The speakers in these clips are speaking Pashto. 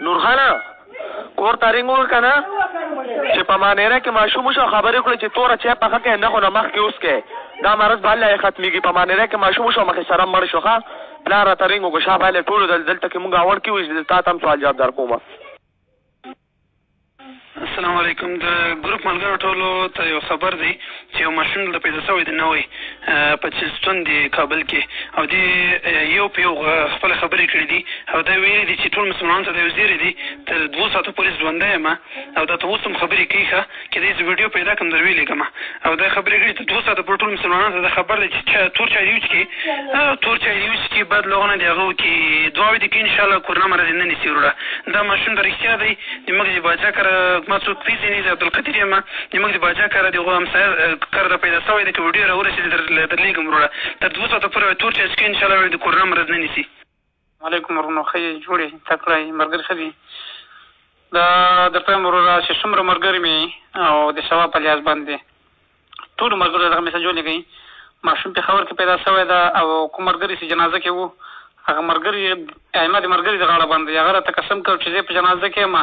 Nurhana, kor taringul kana? Che pamanera ke mashumu sho khabare kule che tora che pakha ke na khona makh ke uske. Da maraz balla khatmi gi pamanera ke mashumu sho makh sharam mar sho kha. La ra taringu go shabale tulu dal tak munga awar ki us ta tam sawal jawab dar kuma. السلام علیکم د ګروپ ملګرو ټولو ته یو خبر دی چې یو ماشوم د 1990 په چلستون دی کابل کې او دی یو په یو خپل خبرې کړې دي او دا ویلي دي چې ټول مسلمانان ته یو زیری دي تر 200 پولیس ژوندی یم او دا ته اوس هم خبرې کوي ښه چې داسې ویډیو پیدا کړم در ویلېږم او دا خبرې کړې تر 200 پورې ټول مسلمانانو ته دا خبر دی چې تور چای وڅکي بعد لغونه د هغه وکړي دعا وي دي که انشاءالله کرونا مرض نه نیسي وروره دا ماشوم د رښتیا دی دموږ د باجاکر مسعود پیژني زه عبدالقدیر یم زموږ د باجاکر د هغه همسایه کر دا پیدا شوی دی که ویډیو راورسېدي درلېږم وروره تر 200 پورې تور چای څکي انشاءالله د کرونا مرض نه نیسي. علیکم ورنو ښه یې جوړ یې تکړه یې ملګري ښه دي دا درته وایم وروره چې څومره ملګري مې او د ثواب په لحاظ باندې ټولو ملګرو دغه مسج ولېږئ ماشوم پېښور کې پیدا شوی ده او کوم ملګري چې جنازه کې وو هغه ملګري احمد ملګري د غاړه باندې هغه راته قسم کړ چې زه په جنازه کې یم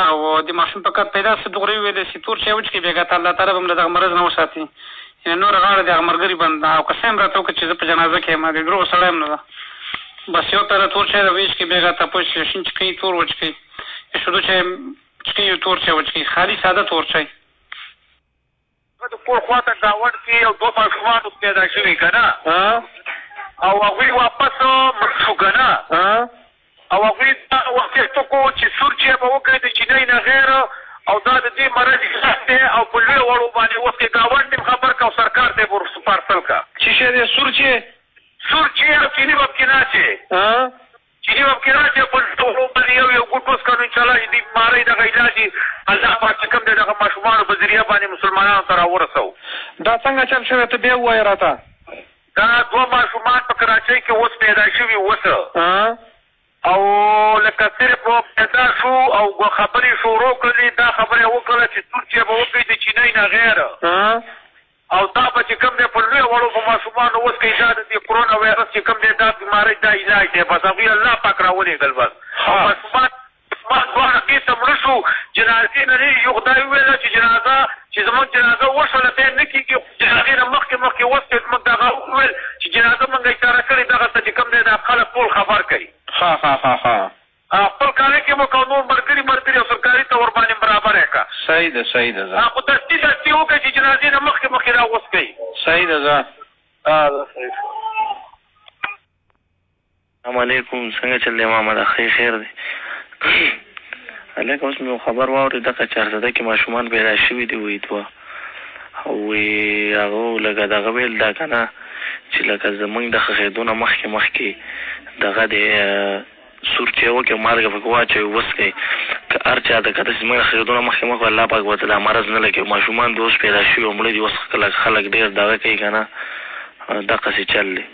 او د ماشوم په کار پیدا شو دغورې ویلې چې تور چای وڅکي بېګا ته الله تعالی به هم له دغه مرض نه وساتي یعنې نوره غاړه د هغه ملګري باندې او قسم یې راته وکړ چې زه په جنازه کې یم د دروغو سړی هم نه ده بس یو تره تور چای راویڅکي بېګا ته پوه شي شین چکۍ تور وڅکي شیدو چای چکۍ تور چای وڅکي خالي ساده تور چای د کور خواته ګاونډ کې یو دوه ماشومان اوس پیدا شوي که نه او هغوی واپس مړ شو که نه او هغوی دا وختیښتوک و چې سور چای به وکړی د چینۍ نه غیر او دا د دې مرض احساس دی او په لویو وړو باندې اوس کې ګاونډ ته خبر که او سرکار ته یې به پارسل که چې شی دی سور چای سور چای او چیني به پکې ناچې چیني به پکې ناچې په لویو وړو باندې یو یو ګوټ وسکړو انشاءالله چې دې بیمارۍ دغه علاج یې الله پاک چې کوم دی دغه ماشومانو په ذریعه باندې مسلمانانو ته راورسوو. دا څنګه چل شوی ته بیا ووایې را ته دا دوه ماشومان په کراچۍ کې اوس پیدا شوي اوسه او لکه صرف پیدا شو او خبرې شروع کړلې دا خبره یې وکړله چې تور چای به وکړي د چینۍ نه غیره او دا به چې کوم دی په لویو وړو په ماشومانو اوس کوي دا د دې کرونا ویرس چې کوم دی دا بیمارۍ دا علاج دی بس هغوی الله پاک را ولېږل بس او ماشومان ما دواړه کې ته مړه شو جنازې نه لرې یو خدای وویله چې جنازه چې زموږ جنازه وشوله بیا نه کېږي خو هغې نه مخکې اوس چې زموږ دغه وویل چې جنازه مونږ اشاره کړې دغه ته چې کوم دی دا خلک ټول خبر کوي خپل کالي کې مو که نور ملګري ملګري او سرکاري ته ور باندې برابر یې که صحیح ده صحیح ده خو دستي دستي وکړئ چې جنازې نه مخکې را وسکئ صحیح ده زه السلام علیکم څنګه چل دی مامده ښې خیر دی هلکه اوس مې یو خبر واورې دغه چهارزده کې ماشومان پیدا شوي دي وایي دوه او وایي هغه لکه دغه ویل ده که نه چې لکه زموږ د ښخېدو نه مخکې مخکې دغه دی سور چای وکړي مالګه پکې واچوي وڅکئ که هر چا ته که داسې زموږ د ښخېدو نه مخکې مخکې الله پاک ورته دا مرض نه لګوي ماشومان د اوس پیدا شوي او مړه دي اوس خلک ډېر دغه کوي که نه دقسې چل دی